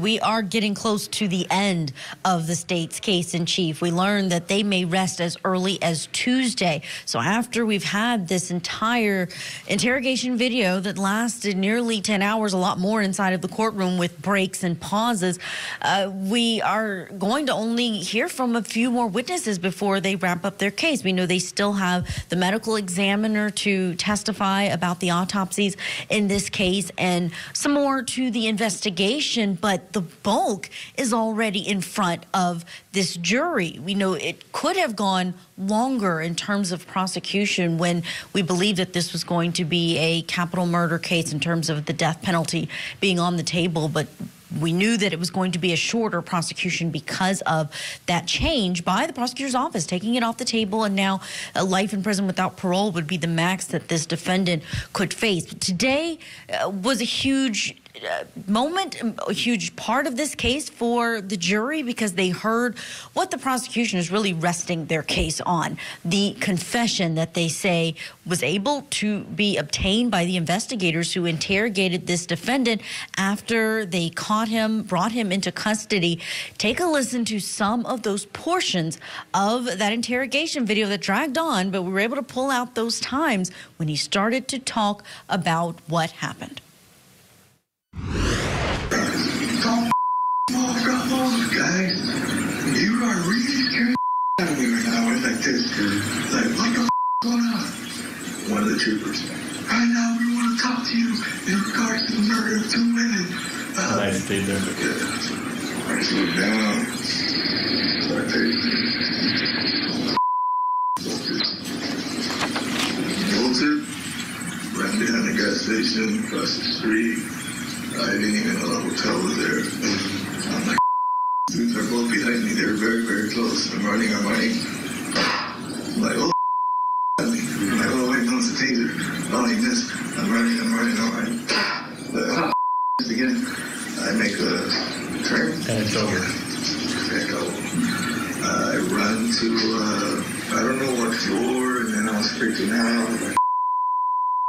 We are getting close to the end of the state's case in chief. We learned that they may rest as early as Tuesday. So after we've had this entire interrogation video that lasted nearly 10 hours, a lot more inside of the courtroom with breaks and pauses, we are going to only hear from a few more witnesses before they wrap up their case. We know they still have the medical examiner to testify about the autopsies in this case and some more to the investigation, but the bulk is already in front of this jury. We know it could have gone longer in terms of prosecution when we believed that this was going to be a capital murder case in terms of the death penalty being on the table, but we knew that it was going to be a shorter prosecution because of that change by the prosecutor's office, taking it off the table, and now a life in prison without parole would be the max that this defendant could face. But today was a huge moment, a huge part of this case for the jury, because they heard what the prosecution is really resting their case on, the confession that they say was able to be obtained by the investigators who interrogated this defendant after they caught him, brought him into custody. Take a listen to some of those portions of that interrogation video that dragged on, but we were able to pull out those times when he started to talk about what happened. Don't walk up on us, guys. You are really scaring the out of me right now. It's like this. It's like, what the going on? One of the troopers. Right now, we want to talk to you in regards to the murder of 2 women. I stayed there. I just looked down. It's like this. Bolted. Right behind the gas station, across the street. I didn't even know that hotel was there. I'm like, dudes are both behind me. They're very, very close. I'm running, I'm running. I'm like, oh, I'm like, oh, wait, no, it's a taser. Not like this. I'm running, I'm running, I'm running. But again, I make a turn. And it's over. And go. I run to, I don't know what floor, and then I was freaking out. Like,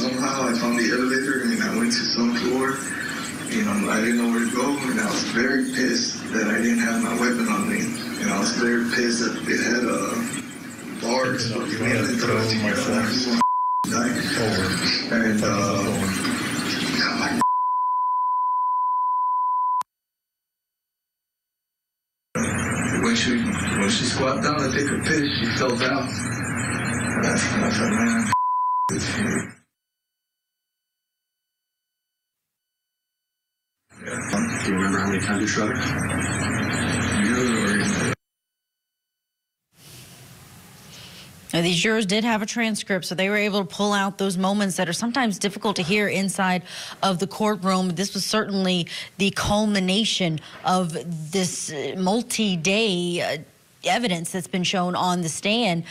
somehow I found the elevator, and I went to some floor. You know, I didn't know where to go, and I was very pissed that I didn't have my weapon on me. And I was very pissed that they had bars. I had to throw my phone. And when she squatted down to take a piss, she fell down. And that's when I said, man, this shit. Do you remember how many times you shot her? Now, these jurors did have a transcript, so they were able to pull out those moments that are sometimes difficult to hear inside of the courtroom. This was certainly the culmination of this multi-day evidence that's been shown on the stand.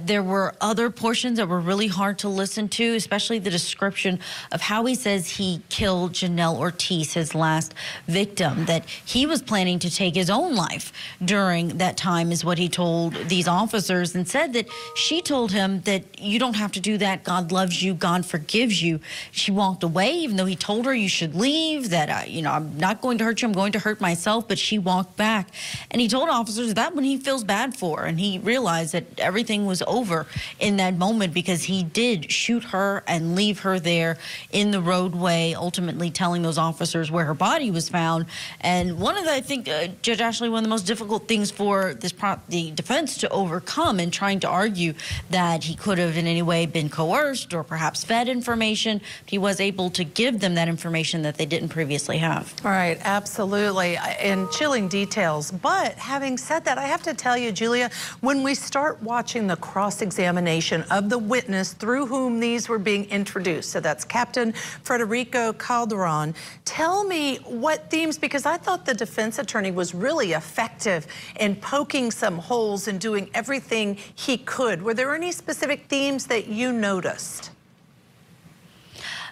There were other portions that were really hard to listen to, especially the description of how he says he killed Janelle Ortiz, his last victim, that he was planning to take his own life during that time, is what he told these officers, and said that she told him that you don't have to do that. God loves you. God forgives you. She walked away, even though he told her you should leave, that, you know, I'm not going to hurt you. I'm going to hurt myself. But she walked back, and he told officers that when he feels bad for, and he realized that everything was over in that moment, because he did shoot her and leave her there in the roadway, ultimately telling those officers where her body was found. And one of the, I think, Judge Ashley, one of the most difficult things for this the defense to overcome in trying to argue that he could have in any way been coerced or perhaps fed information, he was able to give them that information that they didn't previously have. All right, absolutely, and chilling details. But having said that, I have to tell you, Julia, when we start watching the cross-examination of the witness through whom these were being introduced, so that's Captain Federico Calderon, tell me what themes, because I thought the defense attorney was really effective in poking some holes and doing everything he could. Were there any specific themes that you noticed?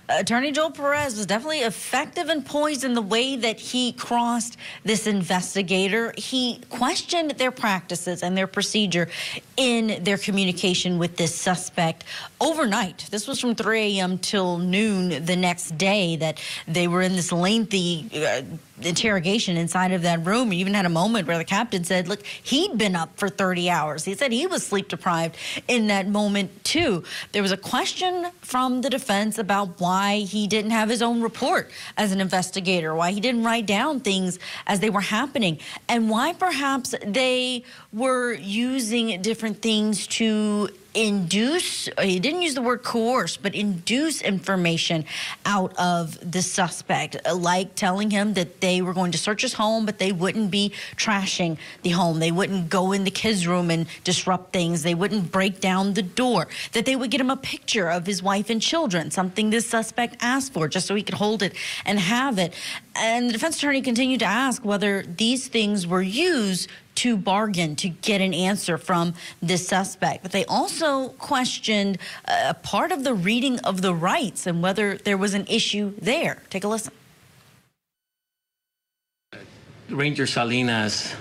Attorney Joel Perez was definitely effective and poised in the way that he crossed this investigator. He questioned their practices and their procedure in their communication with this suspect overnight. This was from 3 a.m. till noon the next day that they were in this lengthy interrogation inside of that room. You even had a moment where the captain said, look, he'd been up for 30 hours. He said he was sleep deprived in that moment too. There was a question from the defense about why he didn't have his own report as an investigator, why he didn't write down things as they were happening, and why perhaps they were using different things to induce, he didn't use the word coerce, but induce information out of the suspect, like telling him that they were going to search his home, but they wouldn't be trashing the home. They wouldn't go in the kid's room and disrupt things. They wouldn't break down the door, that they would get him a picture of his wife and children, something this suspect asked for just so he could hold it and have it. And the defense attorney continued to ask whether these things were used to bargain, to get an answer from this suspect. But they also questioned a part of the reading of the rights and whether there was an issue there. Take a listen. Ranger Salinas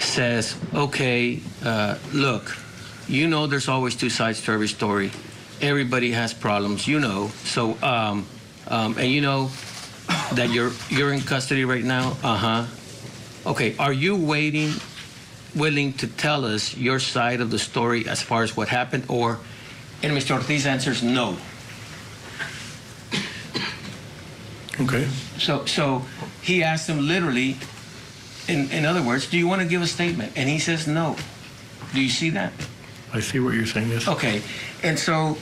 says, okay, look, you know there's always two sides to every story. Everybody has problems, you know. So, and you know that you're in custody right now? Uh-huh. Okay, are you willing to tell us your side of the story as far as what happened? Or, and Mr. Ortiz answers no. Okay. So he asked him literally, in other words, do you want to give a statement? And he says no. Do you see that? I see what you're saying, yes. Okay, and so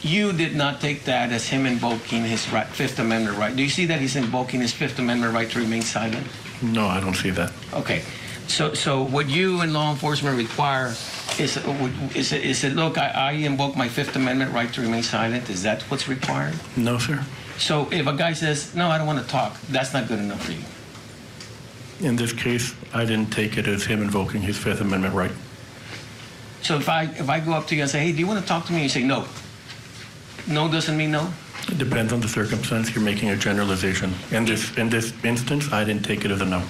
you did not take that as him invoking his right, Fifth Amendment right. Do you see that he's invoking his Fifth Amendment right to remain silent? No, I don't see that. Okay. So what you in law enforcement require is it look, I invoke my Fifth Amendment right to remain silent. Is that what's required? No, sir. So if a guy says, no, I don't want to talk, that's not good enough for you? In this case, I didn't take it as him invoking his Fifth Amendment right. So if I go up to you and say, hey, do you want to talk to me? You say, no. No doesn't mean no? It depends on the circumstance. You're making a generalization. In this instance, I didn't take it as a no.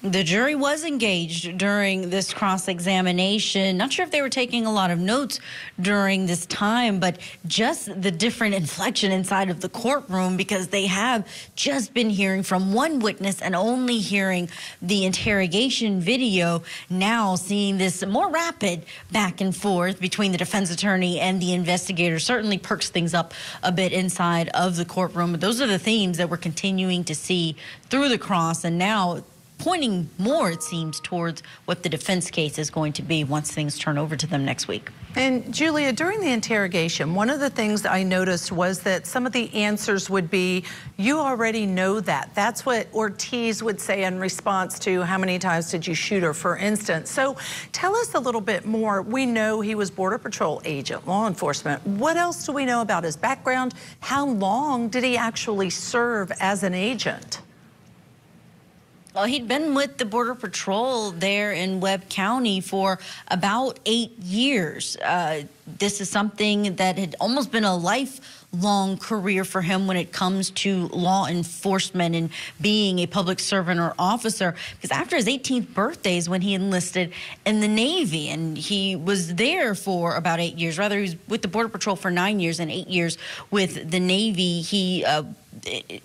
The jury was engaged during this cross-examination. Not sure if they were taking a lot of notes during this time, but just the different inflection inside of the courtroom, because they have just been hearing from one witness and only hearing the interrogation video, now seeing this more rapid back and forth between the defense attorney and the investigator. Certainly perks things up a bit inside of the courtroom. But those are the themes that we're continuing to see through the cross, and now pointing more, it seems, towards what the defense case is going to be once things turn over to them next week. And Julia, during the interrogation, one of the things that I noticed was that some of the answers would be, you already know that. That's what Ortiz would say in response to how many times did you shoot her, for instance. So tell us a little bit more. We know he was Border Patrol agent, law enforcement. What else do we know about his background? How long did he actually serve as an agent? Well, he'd been with the Border Patrol there in Webb County for about 8 years. This is something that had almost been a lifelong career for him when it comes to law enforcement and being a public servant or officer, because after his 18th birthday is when he enlisted in the Navy, and he was there for about 8 years. Rather, he was with the Border Patrol for 9 years and 8 years with the Navy. He,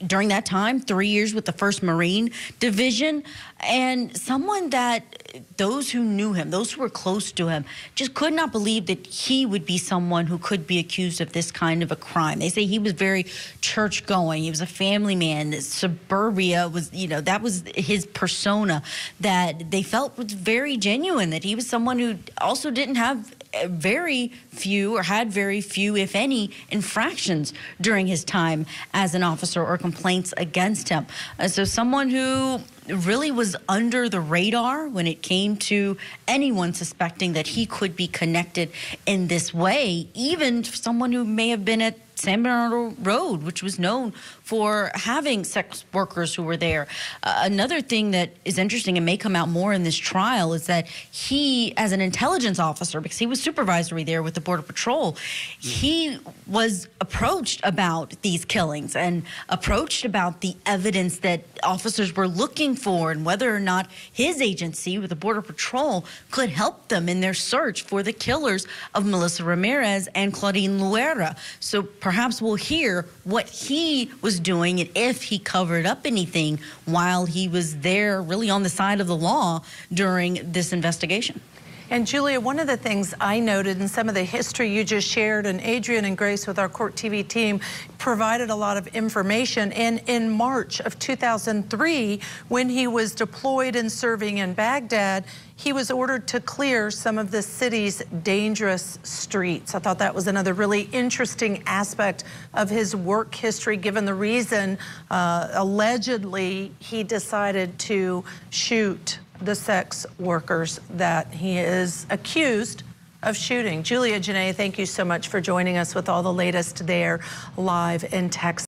during that time, 3 years with the First Marine Division, and someone that those who knew him, those who were close to him, just could not believe that he would be someone who could be accused of this kind of a crime. They say he was very church-going. He was a family man. Suburbia was, you know, that was his persona that they felt was very genuine, that he was someone who also didn't have very few or had very few, if any, infractions during his time as an officer or complaints against him. So someone who really was under the radar when it came to anyone suspecting that he could be connected in this way, even someone who may have been at San Bernardino Road, which was known for having sex workers who were there. Another thing that is interesting and may come out more in this trial is that he, as an intelligence officer, because he was supervisory there with the Border Patrol, he was approached about these killings and approached about the evidence that officers were looking for and whether or not his agency with the Border Patrol could help them in their search for the killers of Melissa Ramirez and Claudine Luera. So perhaps we'll hear what he was doing and if he covered up anything while he was there, really on the side of the law during this investigation. And Julia, one of the things I noted in some of the history you just shared, and Adrian and Grace with our Court TV team provided a lot of information. And in March of 2003, when he was deployed and serving in Baghdad, he was ordered to clear some of the city's dangerous streets. I thought that was another really interesting aspect of his work history, given the reason allegedly he decided to shoot the sex workers that he is accused of shooting. Julia, Janae, thank you so much for joining us with all the latest there live in Texas.